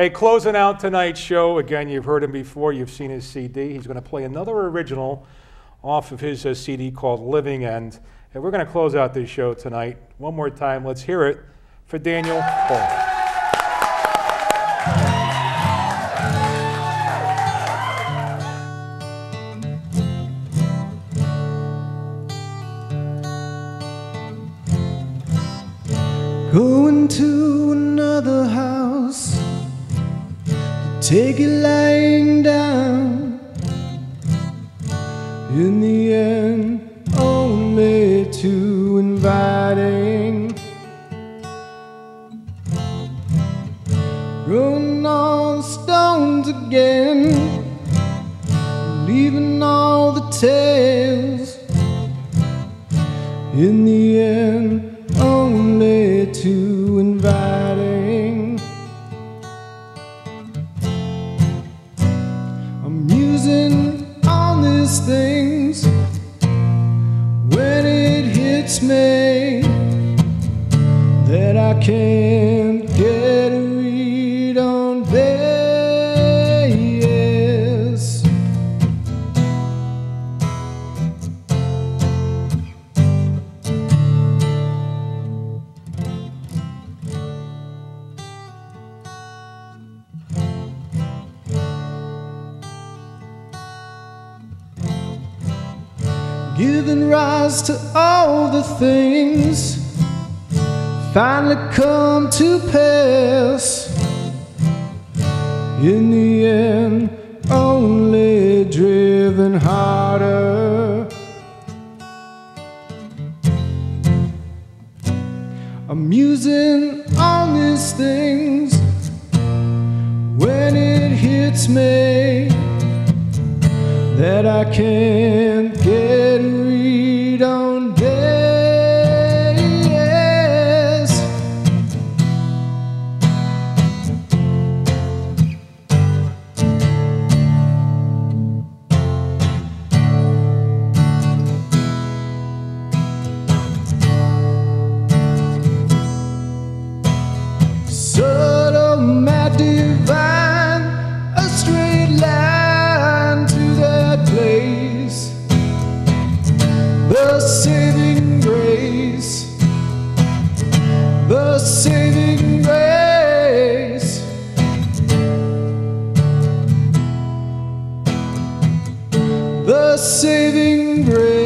Hey, closing out tonight's show, again, you've heard him before, you've seen his CD. He's going to play another original off of his CD called Living End. And we're going to close out this show tonight. One more time, let's hear it for Daniel Paul. Going to another house to take it lying down. In the end, only too inviting. Growing all the stones again, leaving all the tales. In the end, only too inviting. I'm using all these things when it hits me that I can't get a read on this. Giving rise to all the things finally come to pass. In the end, only driven harder. I'm using all these things when it hits me that I can't get a read on days. Subtle, my divine, a straight line place, the saving grace, the saving grace. The saving grace.